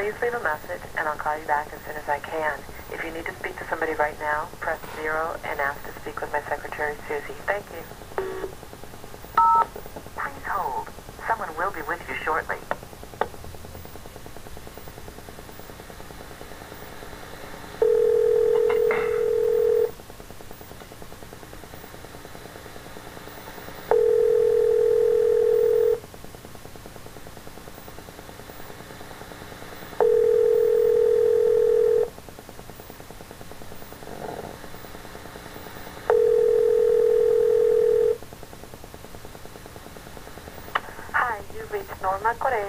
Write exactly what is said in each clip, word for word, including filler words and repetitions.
Please leave a message, and I'll call you back as soon as I can. If you need to speak to somebody right now, press zero and ask to speak with my secretary, Susie. Thank you. Please hold. Someone will be with you shortly.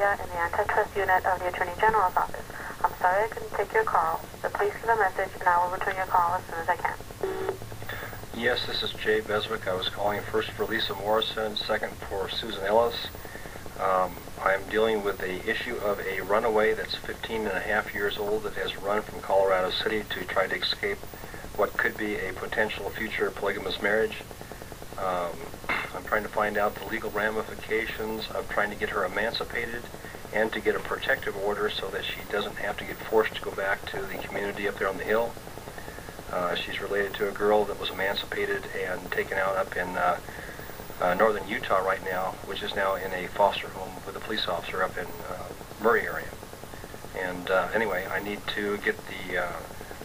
In the antitrust unit of the Attorney General's office. I'm sorry I couldn't take your call, but please leave a message and I will return your call as soon as I can. Yes, this is Jay Beswick. I was calling first for Lisa Morrison, second for Susan Ellis. Um, I'm dealing with the issue of a runaway that's fifteen and a half years old that has run from Colorado City to try to escape what could be a potential future polygamous marriage. Um, I'm trying to find out the legal ramifications of trying to get her emancipated and to get a protective order so that she doesn't have to get forced to go back to the community up there on the hill. Uh, she's related to a girl that was emancipated and taken out up in uh, uh, northern Utah right now, which is now in a foster home with a police officer up in uh, Murray area. And uh, anyway, I need to get the uh,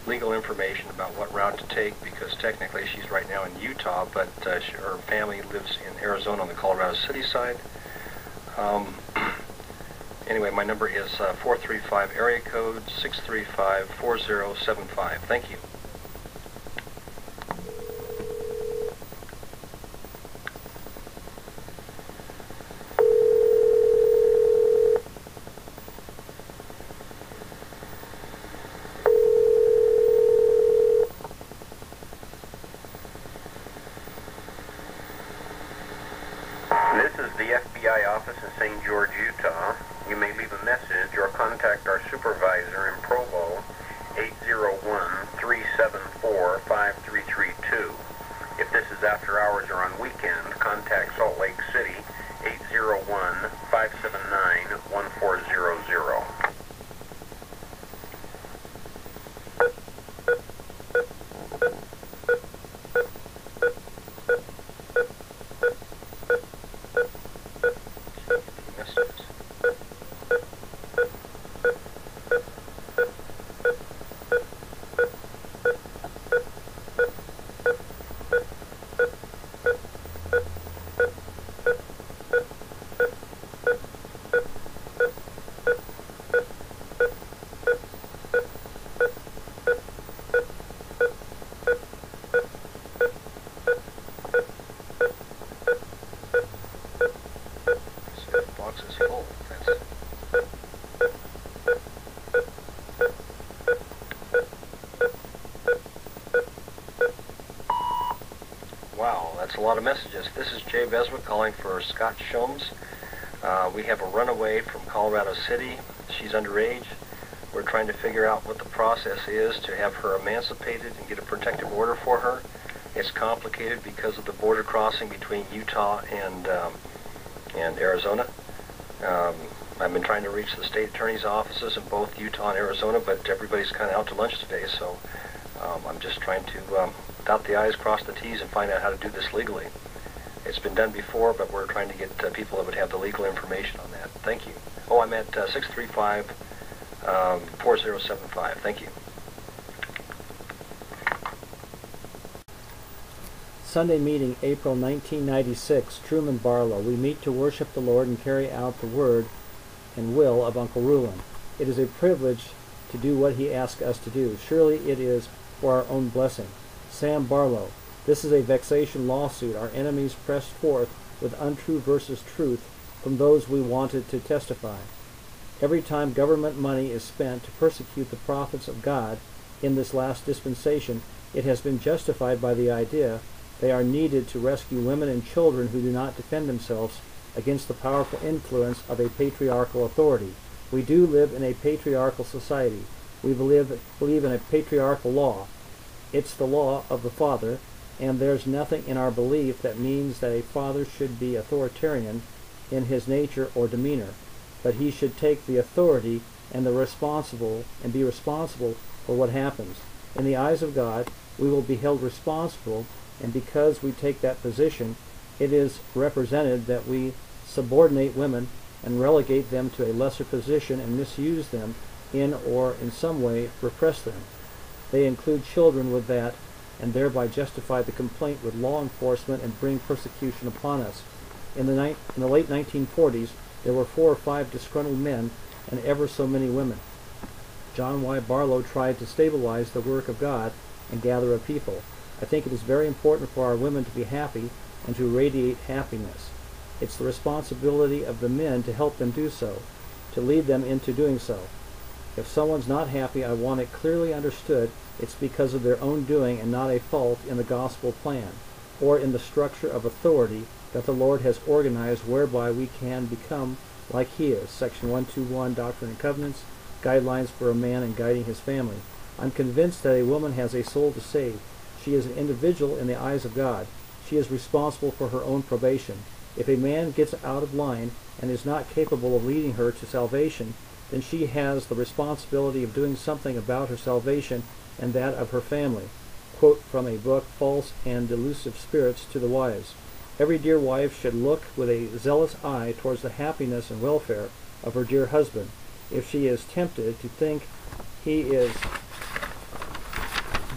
legal information about what route to take, because technically she's right now in Utah, but uh, she, her family lives in Arizona on the Colorado City side. Um, anyway, my number is uh, four three five area code six three five, four zero seven five. Thank you. A lot of messages. This is Jay Beswick calling for Scott Shums. Uh, we have a runaway from Colorado City. She's underage. We're trying to figure out what the process is to have her emancipated and get a protective order for her. It's complicated because of the border crossing between Utah and um, and Arizona. Um, I've been trying to reach the state attorney's offices in both Utah and Arizona, but everybody's kind of out to lunch today, so um, I'm just trying to um, dot the I's, cross the T's, and find out how to do this legally. It's been done before, but we're trying to get uh, people that would have the legal information on that. Thank you. Oh, I'm at uh, six three five, four zero seven five. Thank you. Sunday meeting, April nineteen ninety-six, Truman Barlow. We meet to worship the Lord and carry out the word and will of Uncle Rulon. It is a privilege to do what he asks us to do. Surely it is for our own blessing. Sam Barlow. This is a vexation lawsuit. Our enemies pressed forth with untrue versus truth from those we wanted to testify. Every time government money is spent to persecute the prophets of God in this last dispensation, it has been justified by the idea they are needed to rescue women and children who do not defend themselves against the powerful influence of a patriarchal authority. We do live in a patriarchal society. We believe, believe in a patriarchal law. It's the law of the father, and there's nothing in our belief that means that a father should be authoritarian in his nature or demeanor, but he should take the authority and the responsible and be responsible for what happens. In the eyes of God, we will be held responsible, and because we take that position, it is represented that we subordinate women and relegate them to a lesser position and misuse them in or in some way repress them. They include children with that, and thereby justify the complaint with law enforcement and bring persecution upon us. In the, ni in the late nineteen forties, there were four or five disgruntled men and ever so many women. John Y. Barlow tried to stabilize the work of God and gather a people. I think it is very important for our women to be happy and to radiate happiness. It's the responsibility of the men to help them do so, to lead them into doing so. If someone's not happy, I want it clearly understood it's because of their own doing and not a fault in the gospel plan or in the structure of authority that the Lord has organized whereby we can become like He is. Section one two one, Doctrine and Covenants, Guidelines for a Man in Guiding His Family. I'm convinced that a woman has a soul to save. She is an individual in the eyes of God. She is responsible for her own probation. If a man gets out of line and is not capable of leading her to salvation, then she has the responsibility of doing something about her salvation and that of her family. Quote from a book, False and Delusive Spirits, to the Wives. Every dear wife should look with a zealous eye towards the happiness and welfare of her dear husband. If she is tempted to think he is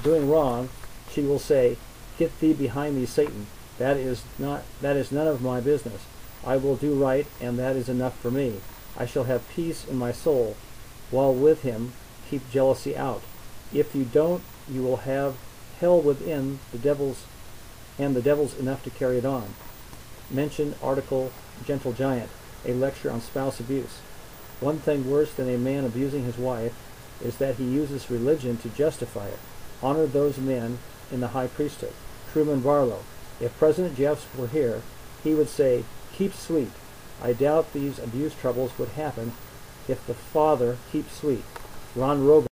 doing wrong, she will say, "Get thee behind me, Satan. That is not, that is none of my business. I will do right, and that is enough for me. I shall have peace in my soul. While with him, keep jealousy out. If you don't, you will have hell within the devil's, and the devil's enough to carry it on." Mention article, Gentle Giant, a lecture on spouse abuse. One thing worse than a man abusing his wife is that he uses religion to justify it. Honor those men in the high priesthood. Truman Barlow. If President Jeffs were here, he would say, "Keep sweet." I doubt these abuse troubles would happen if the father keeps sweet. Ron Robin.